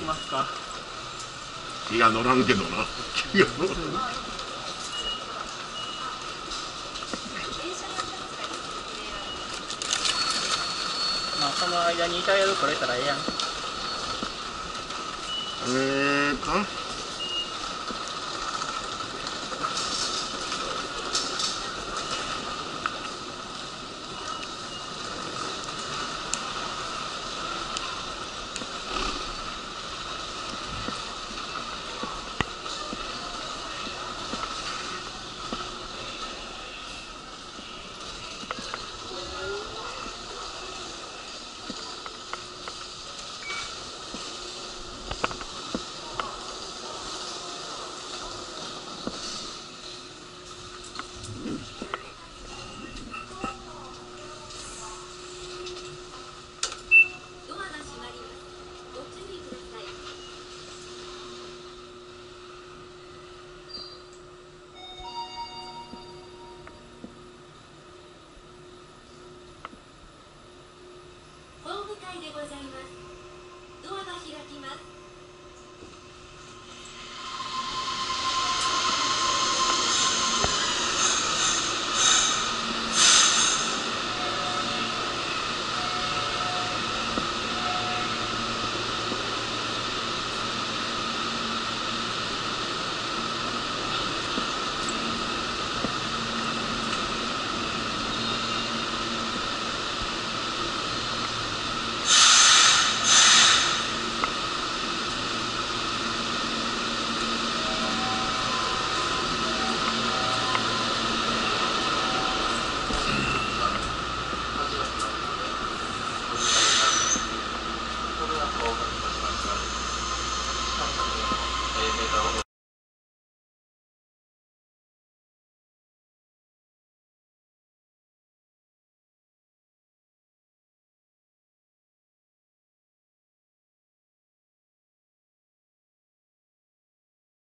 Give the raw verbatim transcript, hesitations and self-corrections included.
きますか。気が乗らんけどな。気が乗らん。まあ、その間にイタリアで取れたらええやん。ええか。